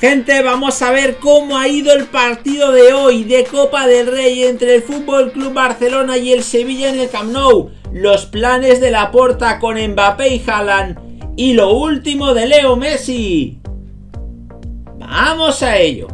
Gente, vamos a ver cómo ha ido el partido de hoy de Copa del Rey entre el FC Barcelona y el Sevilla en el Camp Nou. Los planes de Laporta con Mbappé y Haaland y lo último de Leo Messi. ¡Vamos a ello!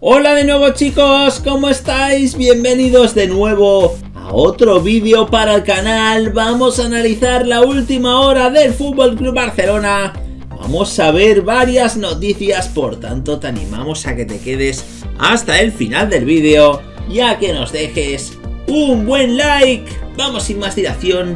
Hola de nuevo chicos, ¿cómo estáis? Bienvenidos de nuevo a otro vídeo para el canal. Vamos a analizar la última hora del FC Barcelona. Vamos a ver varias noticias, por tanto te animamos a que te quedes hasta el final del vídeo y a que nos dejes un buen like. Vamos sin más dilación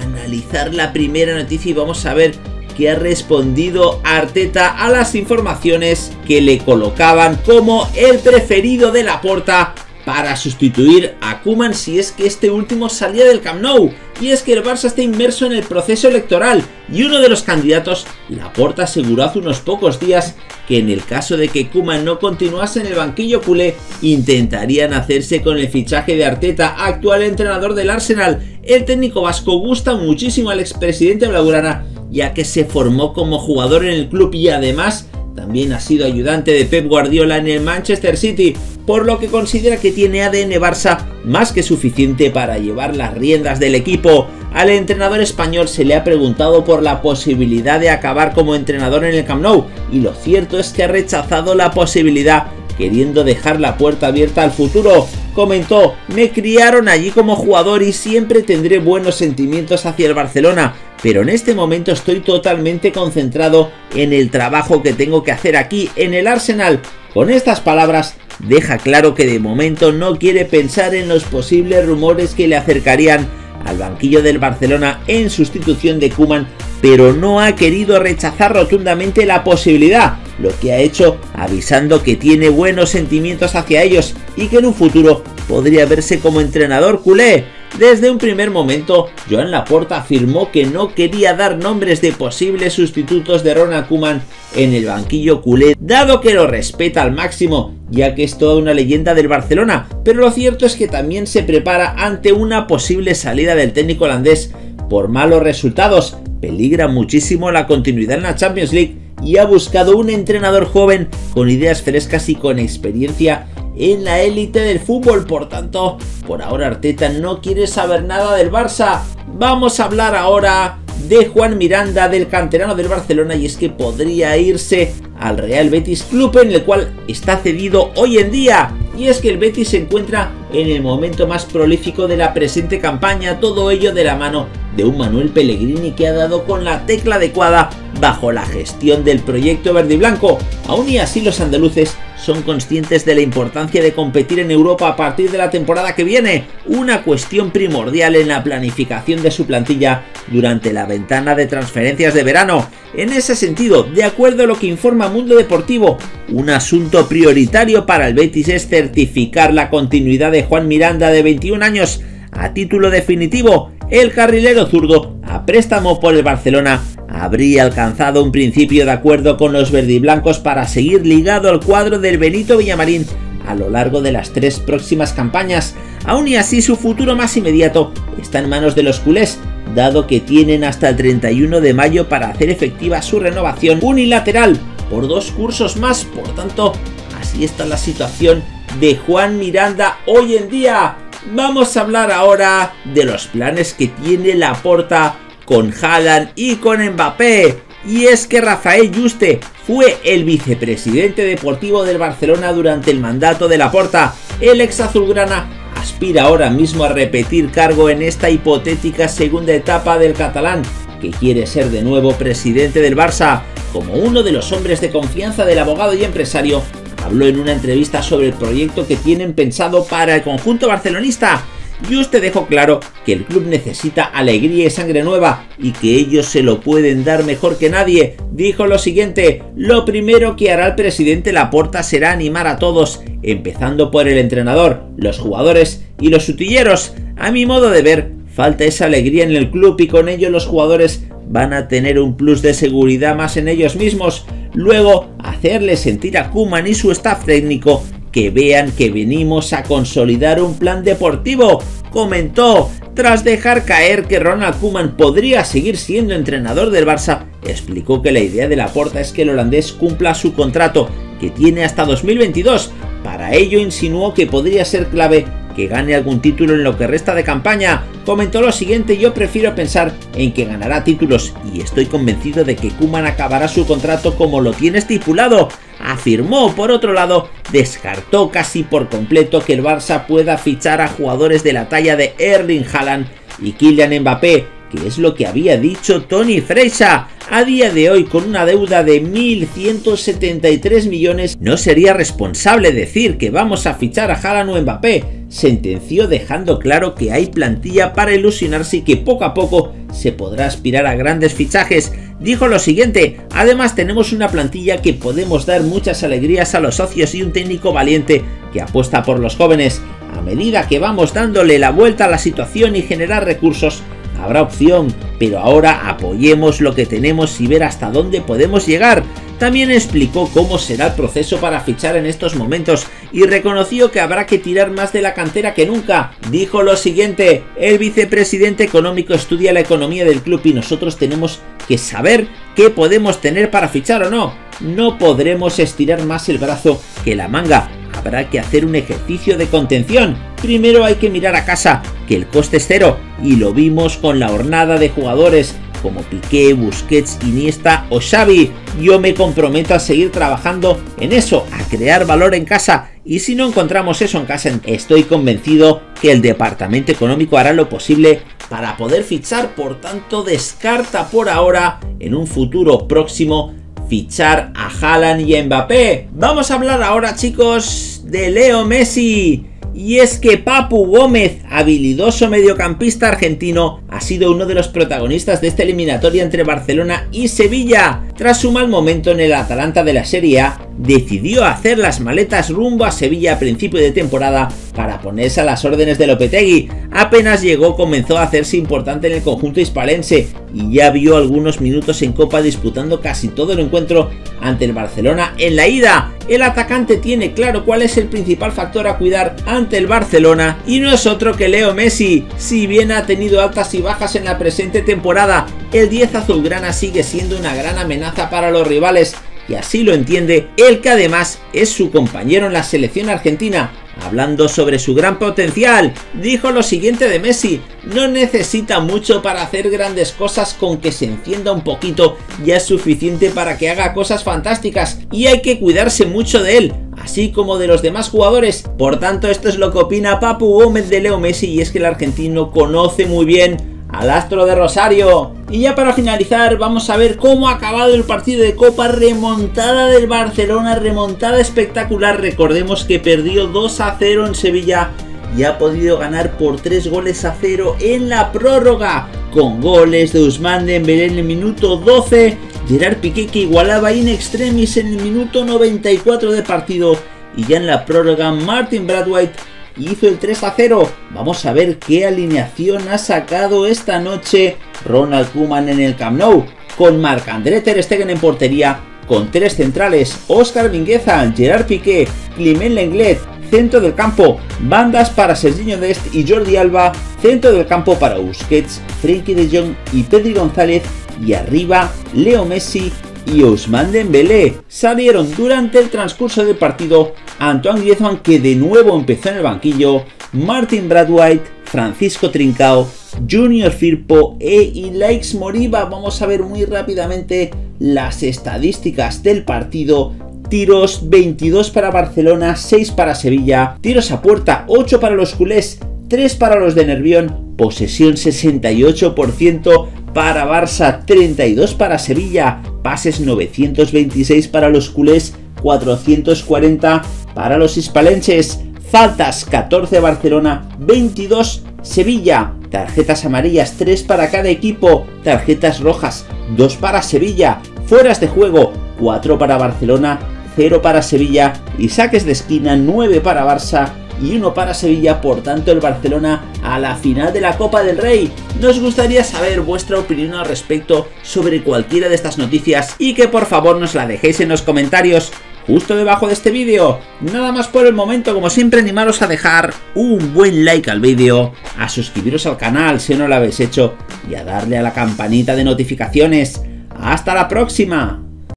a analizar la primera noticia y vamos a ver que ha respondido Arteta a las informaciones que le colocaban como el preferido de Laporta para sustituir a Koeman si es que este último salía del Camp Nou. Y es que el Barça está inmerso en el proceso electoral y uno de los candidatos, Laporta, aseguró hace unos pocos días que en el caso de que Koeman no continuase en el banquillo culé, intentarían hacerse con el fichaje de Arteta, actual entrenador del Arsenal. El técnico vasco gusta muchísimo al expresidente blaugrana, ya que se formó como jugador en el club y además también ha sido ayudante de Pep Guardiola en el Manchester City, por lo que considera que tiene ADN Barça más que suficiente para llevar las riendas del equipo. Al entrenador español se le ha preguntado por la posibilidad de acabar como entrenador en el Camp Nou y lo cierto es que ha rechazado la posibilidad, queriendo dejar la puerta abierta al futuro. Comentó: "Me criaron allí como jugador y siempre tendré buenos sentimientos hacia el Barcelona, pero en este momento estoy totalmente concentrado en el trabajo que tengo que hacer aquí en el Arsenal". Con estas palabras deja claro que de momento no quiere pensar en los posibles rumores que le acercarían al banquillo del Barcelona en sustitución de Koeman, pero no ha querido rechazar rotundamente la posibilidad, lo que ha hecho avisando que tiene buenos sentimientos hacia ellos y que en un futuro podría verse como entrenador culé. Desde un primer momento, Joan Laporta afirmó que no quería dar nombres de posibles sustitutos de Ronald Koeman en el banquillo culé, dado que lo respeta al máximo, ya que es toda una leyenda del Barcelona, pero lo cierto es que también se prepara ante una posible salida del técnico holandés por malos resultados. Peligra muchísimo la continuidad en la Champions League y ha buscado un entrenador joven con ideas frescas y con experiencia en la élite del fútbol. Por tanto, por ahora Arteta no quiere saber nada del Barça. Vamos a hablar ahora de Juan Miranda, del canterano del Barcelona, y es que podría irse al Real Betis Club, en el cual está cedido hoy en día. Y es que el Betis se encuentra en el momento más prolífico de la presente campaña, todo ello de la mano de un Manuel Pellegrini que ha dado con la tecla adecuada bajo la gestión del proyecto verde y blanco. Aún y así, los andaluces son conscientes de la importancia de competir en Europa a partir de la temporada que viene, una cuestión primordial en la planificación de su plantilla durante la ventana de transferencias de verano. En ese sentido, de acuerdo a lo que informa Mundo Deportivo, un asunto prioritario para el Betis es certificar la continuidad de Juan Miranda, de 21 años, a título definitivo. El carrilero zurdo, a préstamo por el Barcelona, habría alcanzado un principio de acuerdo con los verdiblancos para seguir ligado al cuadro del Benito Villamarín a lo largo de las tres próximas campañas. Aún y así, su futuro más inmediato está en manos de los culés, dado que tienen hasta el 31 de mayo para hacer efectiva su renovación unilateral por 2 cursos más. Por tanto, así está la situación de Juan Miranda hoy en día. Vamos a hablar ahora de los planes que tiene Laporta con Haaland y con Mbappé. Y es que Rafael Yuste fue el vicepresidente deportivo del Barcelona durante el mandato de Laporta. El ex azulgrana aspira ahora mismo a repetir cargo en esta hipotética segunda etapa del catalán, que quiere ser de nuevo presidente del Barça. Como uno de los hombres de confianza del abogado y empresario, habló en una entrevista sobre el proyecto que tienen pensado para el conjunto barcelonista. Yuste dejó claro que el club necesita alegría y sangre nueva y que ellos se lo pueden dar mejor que nadie. Dijo lo siguiente: "Lo primero que hará el presidente Laporta será animar a todos, empezando por el entrenador, los jugadores y los sutilleros. A mi modo de ver, falta esa alegría en el club y con ello los jugadores van a tener un plus de seguridad más en ellos mismos. Luego, hacerle sentir a Koeman y su staff técnico que vean que venimos a consolidar un plan deportivo, comentó. Tras dejar caer que Ronald Koeman podría seguir siendo entrenador del Barça, explicó que la idea de Laporta es que el holandés cumpla su contrato, que tiene hasta 2022. Para ello insinuó que podría ser clave que gane algún título en lo que resta de campaña. Comentó lo siguiente: yo prefiero pensar en que ganará títulos y estoy convencido de que Koeman acabará su contrato como lo tiene estipulado. Afirmó. Por otro lado, descartó casi por completo que el Barça pueda fichar a jugadores de la talla de Erling Haaland y Kylian Mbappé, que es lo que había dicho Toni Freixa. A día de hoy, con una deuda de 1.173 millones, no sería responsable decir que vamos a fichar a Haaland o Mbappé, sentenció, dejando claro que hay plantilla para ilusionarse y que poco a poco se podrá aspirar a grandes fichajes. Dijo lo siguiente: además tenemos una plantilla que podemos dar muchas alegrías a los socios y un técnico valiente que apuesta por los jóvenes. A medida que vamos dándole la vuelta a la situación y generar recursos, habrá opción, pero ahora apoyemos lo que tenemos y ver hasta dónde podemos llegar. También explicó cómo será el proceso para fichar en estos momentos y reconoció que habrá que tirar más de la cantera que nunca. Dijo lo siguiente: el vicepresidente económico estudia la economía del club y nosotros tenemos que saber qué podemos tener para fichar o no. No podremos estirar más el brazo que la manga. Habrá que hacer un ejercicio de contención. Primero hay que mirar a casa, que el coste es cero, y lo vimos con la hornada de jugadores como Piqué, Busquets, Iniesta o Xavi. Yo me comprometo a seguir trabajando en eso, a crear valor en casa, y si no encontramos eso en casa, estoy convencido que el departamento económico hará lo posible para poder fichar. Por tanto, descarta por ahora en un futuro próximo fichar a Haaland y a Mbappé. Vamos a hablar ahora, chicos, de Leo Messi. Y es que Papu Gómez, habilidoso mediocampista argentino, ha sido uno de los protagonistas de esta eliminatoria entre Barcelona y Sevilla. Tras su mal momento en el Atalanta de la Serie A, decidió hacer las maletas rumbo a Sevilla a principio de temporada para ponerse a las órdenes de Lopetegui. Apenas llegó, comenzó a hacerse importante en el conjunto hispalense y ya vio algunos minutos en Copa, disputando casi todo el encuentro ante el Barcelona en la ida. El atacante tiene claro cuál es el principal factor a cuidar ante el Barcelona y no es otro que Leo Messi. Si bien ha tenido altas y bajas en la presente temporada, el 10 azulgrana sigue siendo una gran amenaza para los rivales, y así lo entiende el que además es su compañero en la selección argentina. Hablando sobre su gran potencial, dijo lo siguiente de Messi: no necesita mucho para hacer grandes cosas, con que se encienda un poquito ya es suficiente para que haga cosas fantásticas, y hay que cuidarse mucho de él, así como de los demás jugadores. Por tanto, esto es lo que opina Papu Gómez de Leo Messi, y es que el argentino conoce muy bien al astro de Rosario. Y ya para finalizar, vamos a ver cómo ha acabado el partido de Copa. Remontada del Barcelona, remontada espectacular. Recordemos que perdió 2-0 en Sevilla y ha podido ganar por 3-0 en la prórroga, con goles de Usman Dembélé en el minuto 12, Gerard Piqué, que igualaba in extremis, en el minuto 94 de partido, y ya en la prórroga Martin Braithwaite hizo el 3-0. Vamos a ver qué alineación ha sacado esta noche Ronald Koeman en el Camp Nou, con Marc-André Ter Stegen en portería, con tres centrales: Oscar Mingueza, Gerard Piqué, Clement Lenglet. Centro del campo, bandas para Serginho Dest y Jordi Alba. Centro del campo para Busquets, Frankie de Jong y Pedri González. Y arriba, Leo Messi y Ousmane Dembélé. Salieron durante el transcurso del partido Antoine Griezmann, que de nuevo empezó en el banquillo, Martin Braithwaite, Francisco Trincao, Junior Firpo e Ilaix Moriba. Vamos a ver muy rápidamente las estadísticas del partido. Tiros: 22 para Barcelona, 6 para Sevilla. Tiros a puerta: 8 para los culés, 3 para los de Nervión. Posesión: 68% para Barça, 32 para Sevilla. Pases: 926 para los culés, 440 para los hispalenses. Faltas: 14 Barcelona, 22 Sevilla. Tarjetas amarillas: 3 para cada equipo. Tarjetas rojas: 2 para Sevilla. Fueras de juego: 4 para Barcelona, 0 para Sevilla. Y saques de esquina: 9 para Barça y uno para Sevilla, por tanto el Barcelona a la final de la Copa del Rey. Nos gustaría saber vuestra opinión al respecto sobre cualquiera de estas noticias y que por favor nos la dejéis en los comentarios justo debajo de este vídeo. Nada más por el momento, como siempre animaros a dejar un buen like al vídeo, a suscribiros al canal si no lo habéis hecho y a darle a la campanita de notificaciones. ¡Hasta la próxima!